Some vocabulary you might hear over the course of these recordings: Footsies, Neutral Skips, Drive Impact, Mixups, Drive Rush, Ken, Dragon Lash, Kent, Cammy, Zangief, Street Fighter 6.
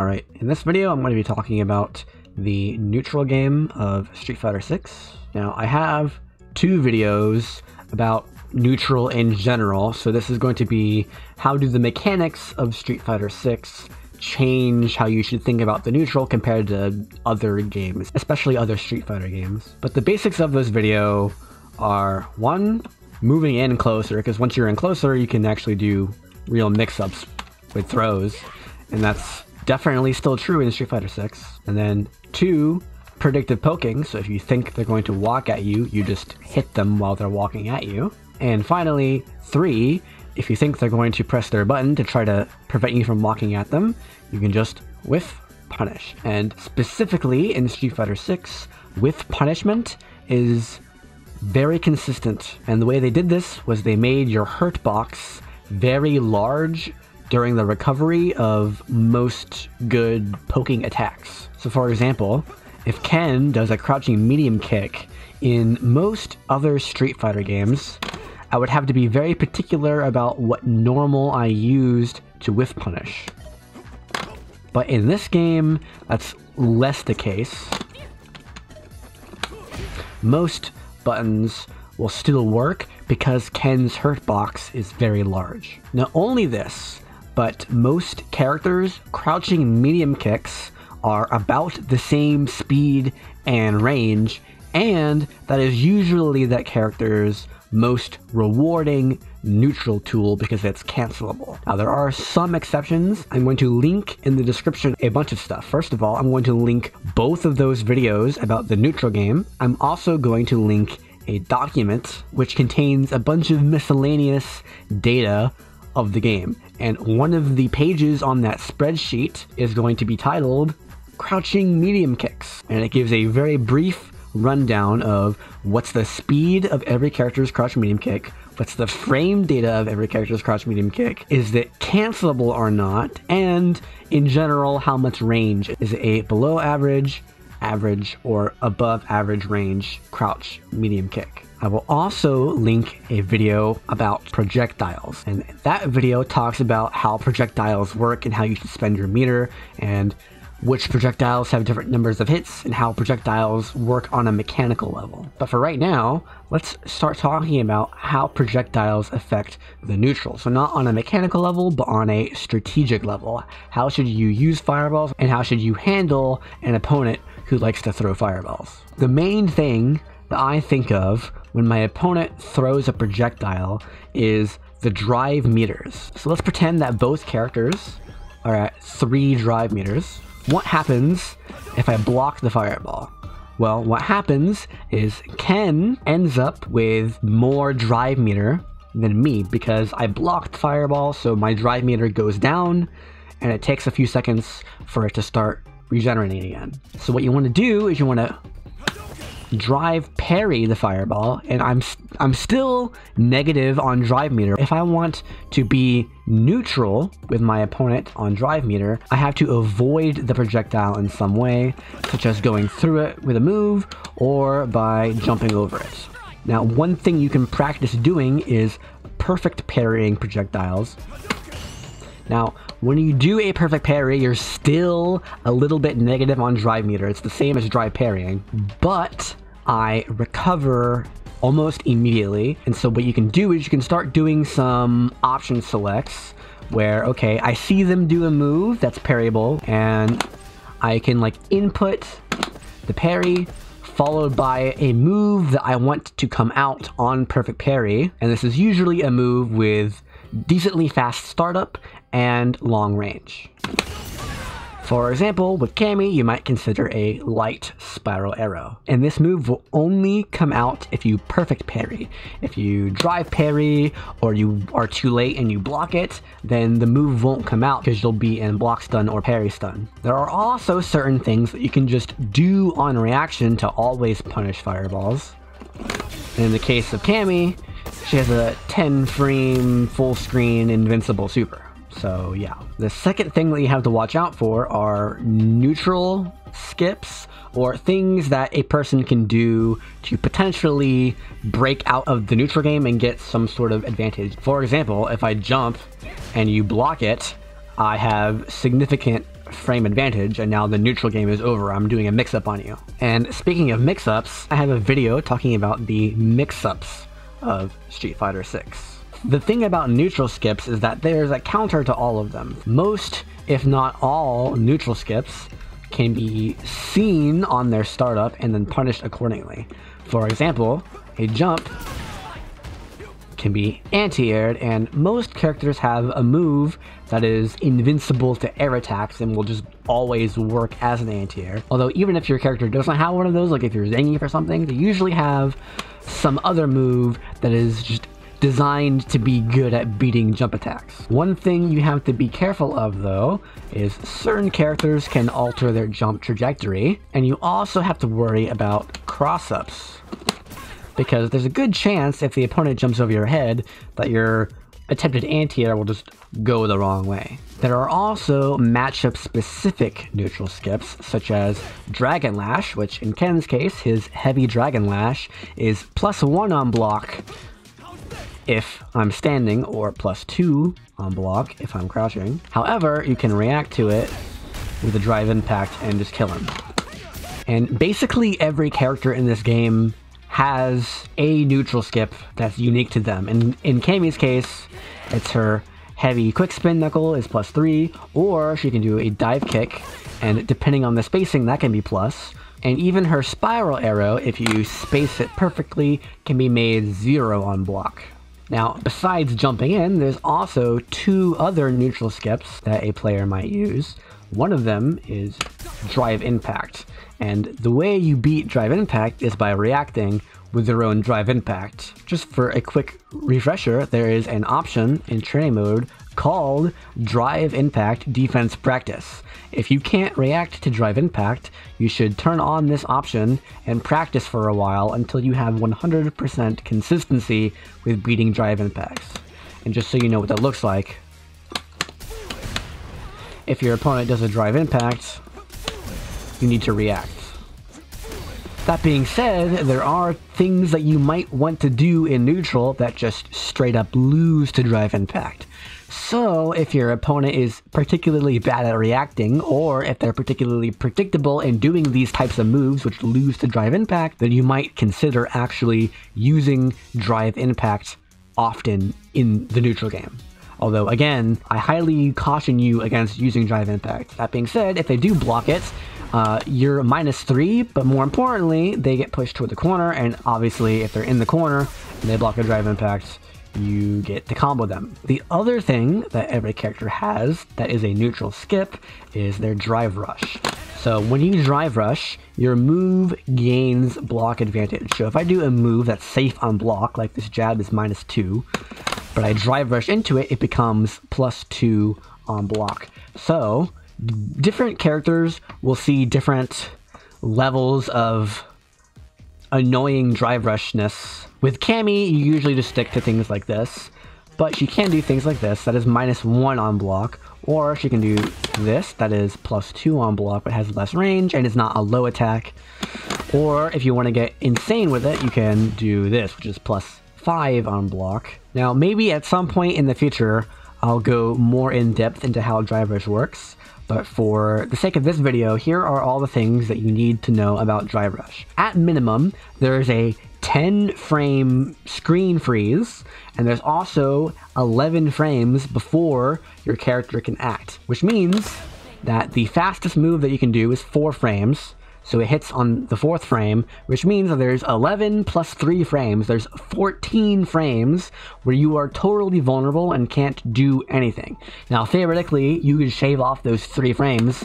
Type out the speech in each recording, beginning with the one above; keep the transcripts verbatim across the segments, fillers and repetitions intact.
Alright, in this video I'm going to be talking about the neutral game of Street Fighter six. Now I have two videos about neutral in general, so this is going to be how do the mechanics of Street Fighter six change how you should think about the neutral compared to other games, especially other Street Fighter games. But the basics of this video are, one, moving in closer, because once you're in closer you can actually do real mix-ups with throws, and that's definitely still true in Street Fighter six. And then two, predictive poking, so if you think they're going to walk at you, you just hit them while they're walking at you. And finally, three, if you think they're going to press their button to try to prevent you from walking at them, you can just whiff punish. And specifically in Street Fighter six, whiff punishment is very consistent. And the way they did this was they made your hurt box very large during the recovery of most good poking attacks. So for example, if Ken does a crouching medium kick in most other Street Fighter games, I would have to be very particular about what normal I used to whiff punish. But in this game, that's less the case. Most buttons will still work because Ken's hurt box is very large. Not only this, but most characters' crouching medium kicks are about the same speed and range, and that is usually that character's most rewarding neutral tool because it's cancelable. Now there are some exceptions. I'm going to link in the description a bunch of stuff. First of all, I'm going to link both of those videos about the neutral game. I'm also going to link a document which contains a bunch of miscellaneous data of the game, and one of the pages on that spreadsheet is going to be titled Crouching Medium Kicks, and it gives a very brief rundown of what's the speed of every character's crouch medium kick, what's the frame data of every character's crouch medium kick, is it cancelable or not, and in general how much range. Is it a below average, average, or above average range crouch medium kick? I will also link a video about projectiles, and that video talks about how projectiles work and how you should spend your meter, and which projectiles have different numbers of hits, and how projectiles work on a mechanical level. But for right now, let's start talking about how projectiles affect the neutral. So not on a mechanical level, but on a strategic level. How should you use fireballs, and how should you handle an opponent who likes to throw fireballs? The main thing that I think of when my opponent throws a projectile is the drive meters. So let's pretend that both characters are at three drive meters. What happens if I block the fireball? Well, what happens is Ken ends up with more drive meter than me because I blocked fireball, so my drive meter goes down and it takes a few seconds for it to start regenerating again. So what you want to do is you want to drive parry the fireball, and I'm I'm still negative on drive meter. If I want to be neutral with my opponent on drive meter, I have to avoid the projectile in some way, such as going through it with a move or by jumping over it. Now, one thing you can practice doing is perfect parrying projectiles. Now, when you do a perfect parry, you're still a little bit negative on drive meter. It's the same as drive parrying, but I recover almost immediately. And so what you can do is you can start doing some option selects where, okay, I see them do a move that's parryable, and I can like input the parry followed by a move that I want to come out on perfect parry. And this is usually a move with decently fast startup and long range. For example, with Cammy, you might consider a light spiral arrow. And this move will only come out if you perfect parry. If you drive parry or you are too late and you block it, then the move won't come out because you'll be in block stun or parry stun. There are also certain things that you can just do on reaction to always punish fireballs. And in the case of Cammy, she has a ten frame full screen invincible super. So yeah. The second thing that you have to watch out for are neutral skips, or things that a person can do to potentially break out of the neutral game and get some sort of advantage. For example, if I jump and you block it, I have significant frame advantage, and now the neutral game is over. I'm doing a mix-up on you. And speaking of mix-ups, I have a video talking about the mix-ups of Street Fighter six. The thing about neutral skips is that there's a counter to all of them. Most, if not all, neutral skips can be seen on their startup and then punished accordingly. For example, a jump can be anti-aired, and most characters have a move that is invincible to air attacks and will just always work as an anti-air. Although even if your character doesn't have one of those, like if you're Zangief or something, they usually have some other move that is just designed to be good at beating jump attacks. One thing you have to be careful of though is certain characters can alter their jump trajectory, and you also have to worry about cross-ups, because there's a good chance if the opponent jumps over your head that your attempted anti-air will just go the wrong way. There are also matchup specific neutral skips, such as Dragon Lash, which in Ken's case, his heavy Dragon Lash is plus one on block if I'm standing, or plus two on block if I'm crouching. However, you can react to it with a Drive Impact and just kill him. And basically every character in this game has a neutral skip that's unique to them. And in Cammy's case, it's her heavy quick spin knuckle is plus three, or she can do a dive kick, and depending on the spacing, that can be plus. And even her spiral arrow, if you space it perfectly, can be made zero on block. Now, besides jumping in, there's also two other neutral skips that a player might use. One of them is Drive Impact, and the way you beat Drive Impact is by reacting with your own Drive Impact. Just for a quick refresher, there is an option in training mode called Drive Impact Defense Practice. If you can't react to Drive Impact, you should turn on this option and practice for a while until you have one hundred percent consistency with beating Drive Impacts. And just so you know what that looks like, if your opponent does a Drive Impact, you need to react. That being said, there are things that you might want to do in neutral that just straight up lose to Drive Impact. So if your opponent is particularly bad at reacting, or if they're particularly predictable in doing these types of moves which lose to Drive Impact, then you might consider actually using Drive Impact often in the neutral game. Although again, I highly caution you against using Drive Impact. That being said, if they do block it, uh, you're minus three, but more importantly, they get pushed toward the corner, and obviously if they're in the corner and they block a Drive Impact, you get to combo them. The other thing that every character has that is a neutral skip is their Drive Rush. So when you Drive Rush, your move gains block advantage. So if I do a move that's safe on block, like this jab is minus two, but I Drive Rush into it, it becomes plus two on block. So different characters will see different levels of annoying Drive Rushness. With Cammy, you usually just stick to things like this, but she can do things like this, that is minus one on block, or she can do this, that is plus two on block, but has less range and is not a low attack. Or if you want to get insane with it, you can do this, which is plus five on block. Now, maybe at some point in the future, I'll go more in depth into how Drive Rush works, but for the sake of this video, here are all the things that you need to know about Drive Rush. At minimum, there is a ten frame screen freeze, and there's also eleven frames before your character can act, which means that the fastest move that you can do is four frames, so it hits on the fourth frame, which means that there's eleven plus three frames, there's fourteen frames where you are totally vulnerable and can't do anything. Now theoretically, you could shave off those three frames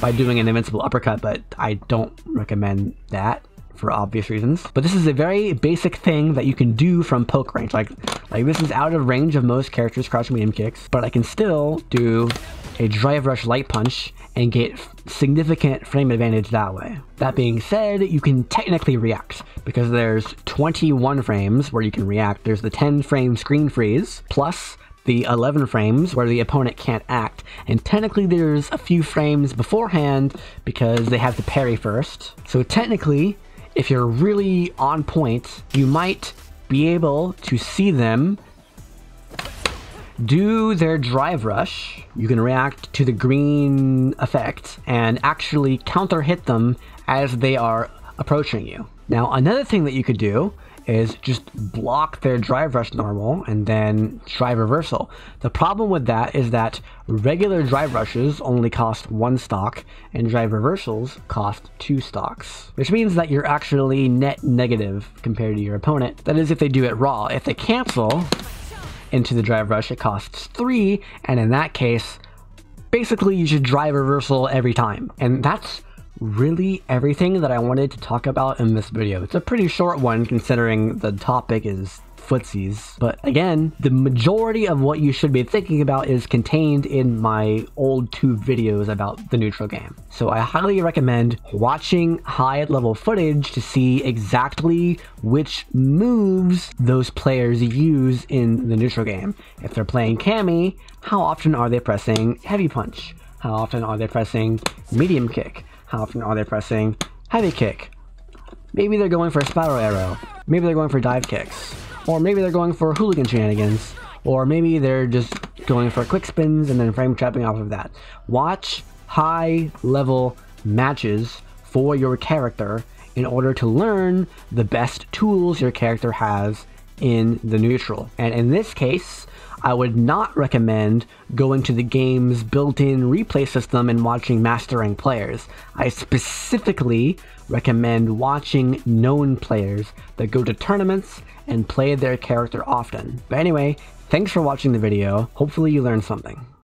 by doing an invincible uppercut, but I don't recommend that for obvious reasons. But this is a very basic thing that you can do from poke range. Like, like this is out of range of most characters' crouch medium kicks, but I can still do a Drive Rush light punch and get significant frame advantage that way. That being said, you can technically react, because there's twenty-one frames where you can react. There's the ten frame screen freeze, plus the eleven frames where the opponent can't act, and technically there's a few frames beforehand because they have to parry first. So technically, if you're really on point, you might be able to see them do their Drive Rush, you can react to the green effect and actually counter hit them as they are approaching you. Now, another thing that you could do is just block their Drive Rush normal and then Drive Reversal. The problem with that is that regular Drive Rushes only cost one stock and Drive Reversals cost two stocks, which means that you're actually net negative compared to your opponent. That is, if they do it raw. If they cancel into the Drive Rush, it costs three, and in that case, basically you should Drive Reversal every time. And that's really everything that I wanted to talk about in this video. It's a pretty short one considering the topic is footsies, but again, the majority of what you should be thinking about is contained in my old two videos about the neutral game. So I highly recommend watching high level footage to see exactly which moves those players use in the neutral game. If they're playing Cammy, how often are they pressing heavy punch? How often are they pressing medium kick? How often are they pressing heavy kick? Maybe they're going for a spiral arrow. Maybe they're going for dive kicks. Or maybe they're going for hooligan shenanigans. Or maybe they're just going for quick spins and then frame trapping off of that. Watch high level matches for your character in order to learn the best tools your character has in the neutral. And in this case, I would not recommend going to the game's built-in replay system and watching mastering players. I specifically recommend watching known players that go to tournaments and play their character often. But anyway, thanks for watching the video. Hopefully you learned something.